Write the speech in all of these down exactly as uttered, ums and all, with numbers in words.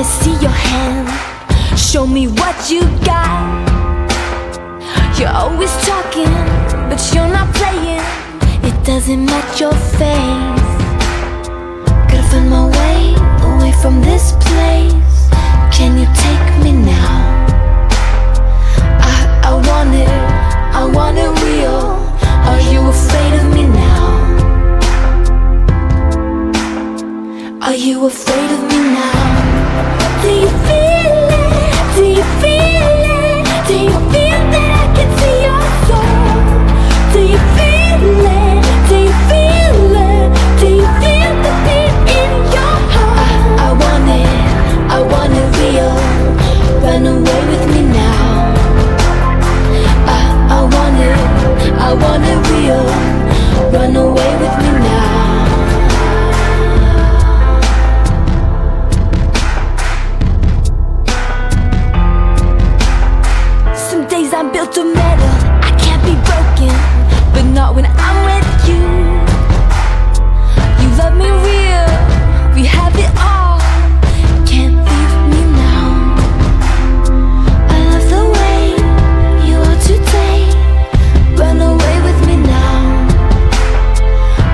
me see your hand. Show me what you got. You're always talking, but you're not playing. It doesn't match your face. Gotta find my way away from this place. Can you take me now? I, I want it, I want it real. Are you afraid of me now? Are you afraid of me now? Do you feel it? Do you feel it? Do you feel that I can see your soul? Do you feel it? Do you feel it? Do you feel the beat in your heart? I, I want it, I want it real. Run away with me now. I, I want it, I want it real. Run away with me now. I'm built of metal, I can't be broken, but not when I'm with you. You love me real, we have it all. Can't leave me now. I love the way you are today. Run away with me now.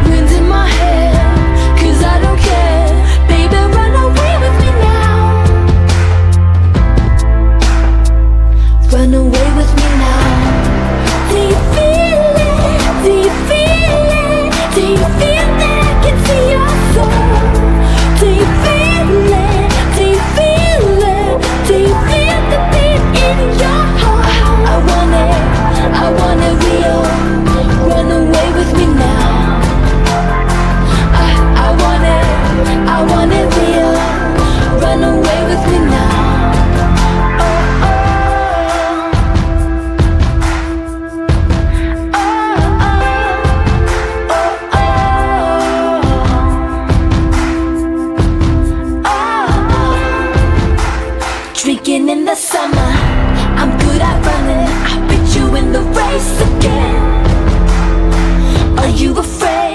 Wind in my hair, cause I don't care. Baby, run away with me now. Run away. Drinking in the summer, I'm good at running. I beat you in the race again. Are you afraid?